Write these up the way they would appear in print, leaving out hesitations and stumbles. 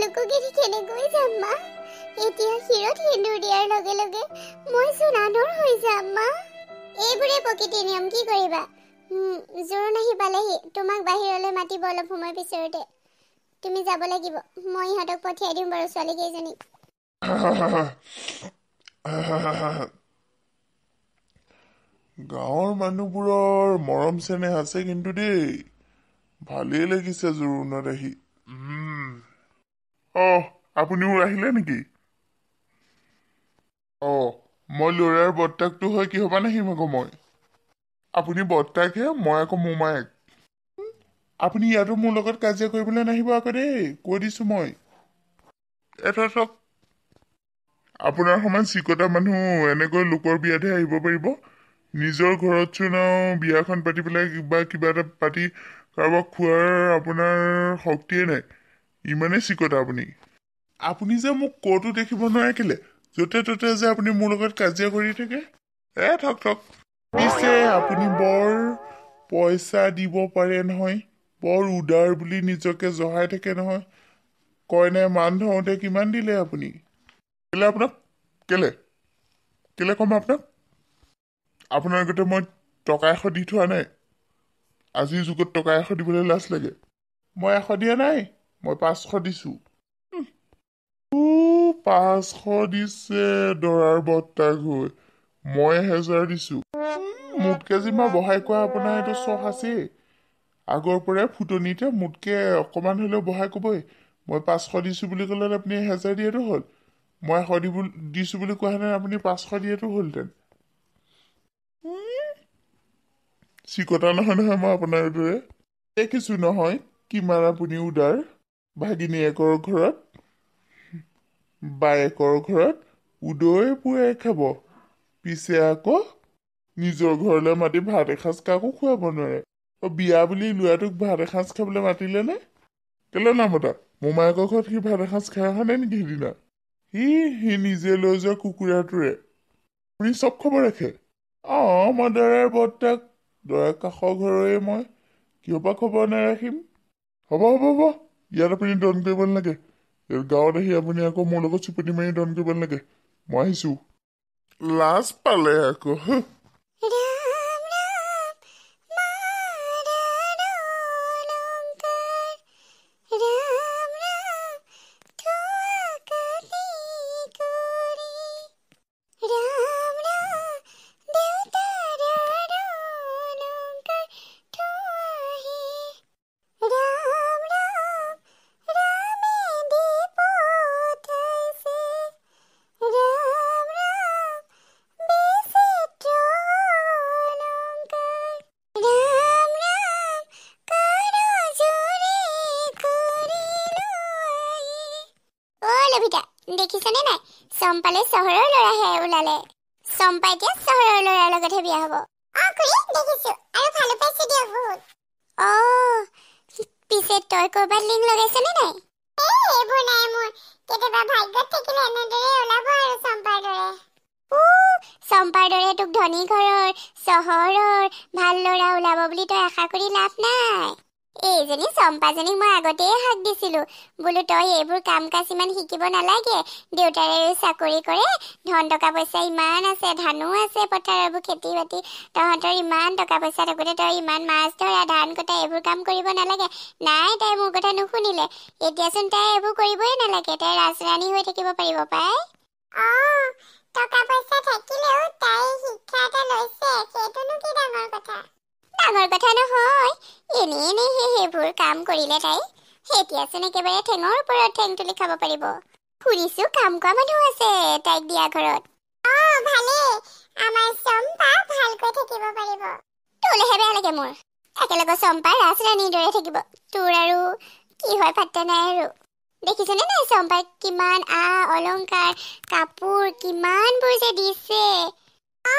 लुकोगिरी खेने गई जाम्मा एतिया हिरत लेंडु दियार लगे लगे মই সুনানৰ হৈ যাম্মা এইবৰে পকিতি নিয়ম কি কৰিবা জোৰ নাহি পালেহি তোমাক বাহিৰলৈ মাটিব অলপ সময় পিছৰতে তুমি যাব লাগিব মই হটক পঠিয়াই দিম বাৰু ছোৱালী কেজনী গাঁৱৰ মানুহবোৰৰ মৰম চেনেহ আছে কিন্তু দেই ভালেই লাগিছে জোৰ নাহি আপুনিও আহিলে নেকি মই লৰাৰ বট্টাকটো হয় কি হবা নাহি মক মই আপুনি বট্টাকে মই আকৌ মোমায়েক আপুনি ইয়াতো মোৰ লগত কাজিয়া কৰিবলৈ নাহিব আকৌ দেই কৈ দিছো মই এটাক আপোনাৰ সমান চিকটা মানুহ এনেকৈ লোকৰ বিয়াতহে আহিব পাৰিব নিজৰ ঘৰত চুনাও বিয়াখন পাতি পেলাই কিবা এটা পাতি কাৰোবাক খোৱাৰ আপোনাৰ শক্তিয়ে নাই ইমানে চিকটা আপুনি আপুনি যে মোক কতো দেখিব নোৱাৰে কেলে जोते तोते जे आपनी मोर লগত কাজিয়া কৰি থাকে এ ঠক ঠক পিছে আপুনি বৰ পইচা দিব পাৰে নহয় বৰ উদাৰ বুলি নিজকে জহাই থাকে নহয় কইনে মান ধৰতে কিমান দিলে আপুনি কেলে কম আপোনাক আপোনাৰ গতে মই টকা 100 দি থোৱা নাই আজি যুগত টকা 100 দিবলৈ লাজ লাগে মই 100 দিয়া নাই মই 500 দিছো दरार बट्टा गई मैं 1000 दिसु मुटके जिमा बहाय क्या अपना चख आसे आगरपर फुटनी मुटके अकमान हम बहाय कब मैं 500 दिसु कल अपनी 1000 दिए तो हल मैं 100 दिसु क्या अपनी 500 दिए तो हल्तन चिकता नह मैं अपना देखिशो नहय किमान अपनी उदार भागिनीयेकर घर बायेकर घर उदय पुराय खाब पिछे आको निजर घर माति भात एसाज काको खुआब नारे विया लुवाटक भात एसाज खाबले मातिले ने केले नामता मोमायेकर घर सि भात एसाज खाई अहा नाई नेकि सिदिना सि निजे लै जोवा कुकुराटोरे सि सब खबर राखे मैं दरार बट्टाक दरार काषर घररे मैं कियपा खबर नाराखिम हब हब हब इयात आपुनि दन करिब नालागे गाँव आहि अपनी आक मोर लगे चुपटी मारि दन कर लगे मैं आसो लाज पाले आको देखिसने ना सम्पाले सहरर लरा हे उलाले सम्पाय के सहरर लरा लगथे बिया हबो आ खुरी देखिसु आरो भालो पैसे दिया भूत ओ पिसे तोय को बदलिंग लगाइसने ना ए हेबो नाय मोर केतेबा भाग्य थेके ने दरे उलाबो आरो सम्पाय लरे ओ सम्पाय लरे तुक धनी घरर सहरर भाल लरा उलाबो बुली तो आशा करि लाभ नाय एजनी सम्पाजनी मैं आगते हाक दिसिलु बोलो तय एबुर काम काज इमान हिकिब नालागे देउतारे साकरी करे धन टका पैसा इमान आसे धानो आसे पथारबु खेती बाती तहतर इमान टका पैसा तगते तय इमान माछ धरा धान कटा एबुर काम करिब नालागे नाय तय मोर कथा नुखुनिले एतियासन तय एबुर करिबय नालागे तय राजरानी होय থাকিব পাৰিব পাই आ टका पैसा থাকিলেও তাই শিক্ষাটা লৈছে সেটোনো কি ডাঙৰ কথা ডাঙৰ কথা নহয় एने हेबूर काम करिले ताई हेतियासन एकेबारे ठेंगर ऊपर ठेंग तुली खाब पारिब फुरिसु काम का मानुह आसे ताइक दिया घरत ओ भाले आमार सम्पा भालको থাকিব पारिब तोले हेबे लागे मोर एकेलगे सम्पा राजरानी दरे থাকিব तोर आरो की होय फाटा नाय आरो देखिसने नाय सम्पा किमान आ अलंकार कापुर किमान बुजे दिसे आ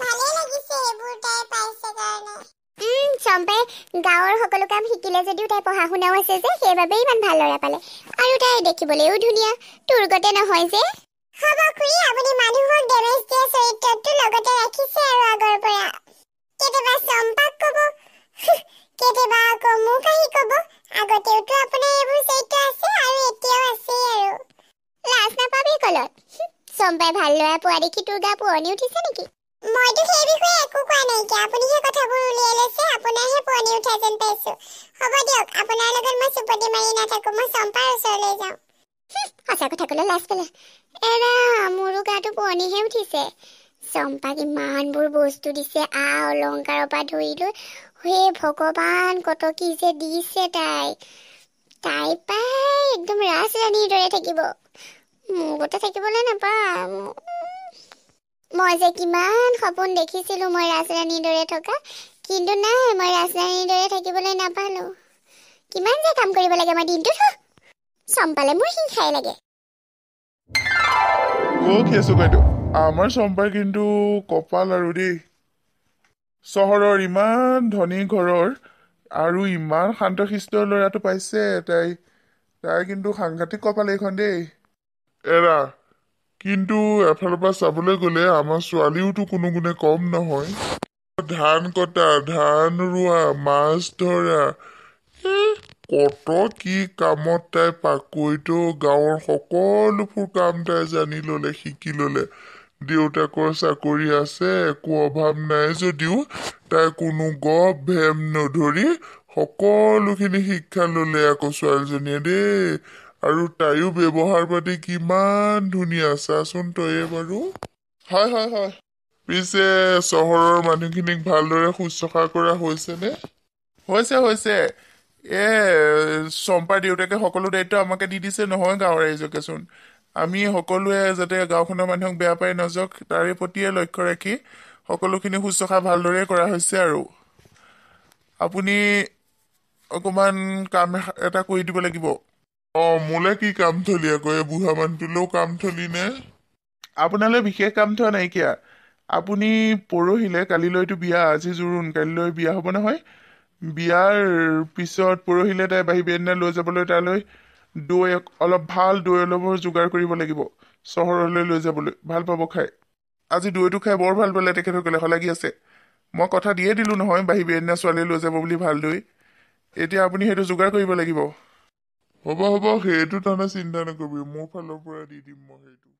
भाले लागिसे हेबूर ताई पाइसे कारणे सम्पे गाँवर सको कम शिकिले जदिव ताई पढ़ा शुनाओ आसे जे सेबाबे इमान भाल लरा पाले आरो ताई देखिबलेओ धुनिया तोर गते नहय जे हब खुरी आबुनी मानुहक डेमेज दिया चरित्रटु लगते राखिसे आरो आगर परा केतेबा सम्पाक कबो केतेबा को मुखाहि कबो आगतेउ तो आपना एबु चरित्र आसे आरो গম্পাই ভাল লয়া পুয়ারি কি তোর গা পুয়নি উঠিছে নেকি? মইতো সেই বিষয়ে একো কোৱা নাই কি আপুনি হে কথাবোৰ উলিয়াই লৈছে আপোনাৰ হে পুয়নি উঠা যেন পাইছো। হ'ব দিয়ক আপোনাৰ লগত মই চুপতি মাৰি নাথাকো মই চম্পাৰ ওচৰলৈ যাওঁ। আচ্ছা কথা কলে লাজ পেলে এৰা মোৰ গাটো পুয়নি হে উঠিছে। চম্পা কি মানবোৰ বস্তু দিছে আ অলংকাৰৰ পৰা ধৰি লৈ হে ভগৱান কত কি যে দিছে তাই তাই পাই একদম ৰাজৰানীৰ দৰে থাকিব। মোৰ গতে থাকিবলৈ নাপাম। মই যে কিমান সপোন দেখিছিলো মই ৰাজৰানীৰ দৰে থকা কিন্তু নাই মই ৰাজৰানীৰ দৰে থাকিবলৈ নাপালো। কিমান যে কাম কৰিব লাগে মই দিনটো চম্পালে মোৰ হিংসাই লাগে। বহুত কেছো গাইটো আমাৰ চম্পাৰ কিন্তু কপাল আৰু দেই চহৰৰ ইমান ধনী ঘৰৰ আৰু ইমান শান্তশিষ্ট ল'ৰাটো পাইছে তাই তাই কিন্তু সাংঘাতিক কপাল এখন দেই। এৰা কিন্তু এফালৰ পৰা চাবলৈ গ'লে আমাৰ ছোৱালীওতো কোনো গুণে কম নহয়। ধান কটা ধান ৰোৱা মাছ ধৰা কত কি কামত তাই পাকৈতো গাঁৱৰ সকলোবোৰ কাম তাই জানি ল'লে শিকি ল'লে। দেউতাকৰ চাকৰি আছে একো অভাৱ নাই যদিও তাই কোনো গপ ভেম নধৰি সকলোখিনি শিক্ষা ল'লে আকৌ ছোৱালীজনীয়ে দেই। আৰু তাইও ব্যৱহাৰ পাতি কিমান ধুনীয়া চাচোন তয়ে বাৰু। হয় হয় হয়। পিছে চহৰৰ মানুহখিনিক ভালদৰে শুশ্ৰূষা কৰা হৈছেনে? হৈছে হৈছে। এ চম্পাৰ দেউতাকে সকলো দায়িত্ব আমাকে দি দিছে নহয় গাঁৱৰ ৰাইজকেচোন। আমি সকলোৱে যাতে গাঁওখনৰ মানুহক বেয়া পাই নাযাওক তাৰে প্ৰতিয়ে লক্ষ্য ৰাখি সকলোখিনি শুশ্ৰূষা ভালদৰে কৰা হৈছে। আৰু আপুনি অকণমান কাম এটা কৰি দিব লাগিব। অঁ মোলৈ কি কাম থলি আকৌ এই বুঢ়া মানুহটোলৈও কাম থলি নে? আপোনালৈ বিশেষ কাম থোৱা নাইকিয়া। আপুনি পৰহিলে কালিলৈতো বিয়া আজি জোৰোণ কালিলৈ বিয়া হ'ব নহয়। বিয়াৰ পিছত পৰহিলে তাই বাহি বেদিনা লৈ যাবলৈ তালৈ দৈ অলপ ভাল দৈ অলপৰ যোগাৰ কৰিব লাগিব চহৰলৈ লৈ যাবলৈ ভাল পাব খাই। আজি দৈটো খাই বৰ ভাল পালে তেখেতসকলে শলাগি আছে। মই কথা দিয়ে দিলোঁ নহয় বাহি বেদিনা ছোৱালী লৈ যাব বুলি ভাল দৈ। এতিয়া আপুনি সেইটো যোগাৰ কৰিব লাগিব। হ'ব হ'ব সেইটো তহঁতে চিন্তা নকৰিবি মোৰ ফালৰ পৰা দি দিম মই সেইটো।